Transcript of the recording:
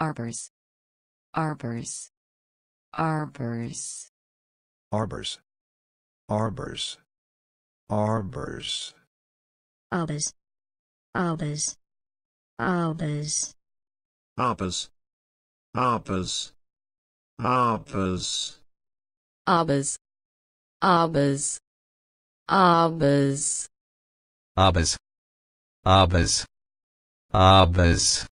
Arbours. Arbours. Arbours. Arbours. Arbours. Arbours. Arbours. Arbours. Arbours. Arbours. Arbours. Arbours. Arbours. Arbours. Arbours. Arbours. Arbours. Arbours.